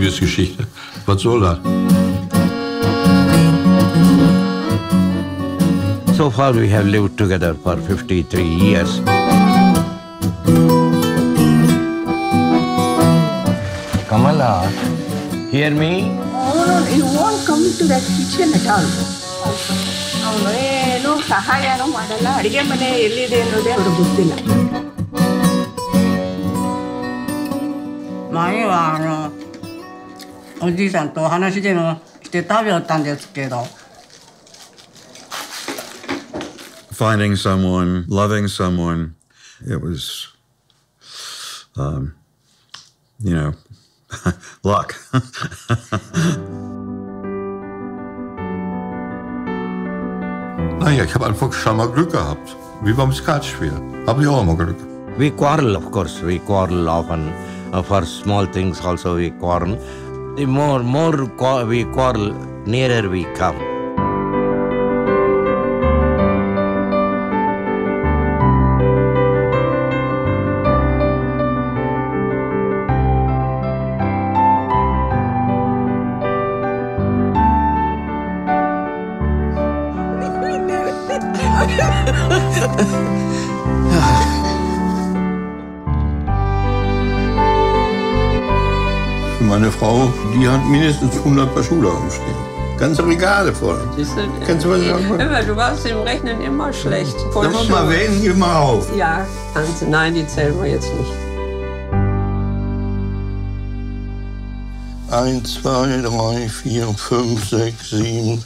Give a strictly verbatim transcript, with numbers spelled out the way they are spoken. Liebesgeschichte. Was soll das? So far we have lived together for fifty-three years. Kamala, hear me? No, no, you won't come to that kitchen at all. No, Sahaya, no, Madala, Adigamane, Elide, no, there, Gustila. My honor, Odi Santo, Hanashino, Tetavio Tandeskedo. Finding someone, loving someone, it was, um, you know, luck. Naja, ich habe einfach schon mal Glück gehabt, wie beim Skatspielen. Habe ich auch mal Glück. We quarrel, of course. We quarrel often. Uh, for small things also we quarrel. The more, more qua we quarrel, nearer we come. Meine Frau, die hat mindestens hundert Paar Schuhe rumstehen. Ganze Regale voll. Siehst du, kannst du was sagen? Immer, du warst im Rechnen immer schlecht. Voll Schuhe. Mal wählen, gib mal auf. Ja, kannst du, nein, die zählen wir jetzt nicht. eins, zwei, drei, vier, fünf, sechs, sieben.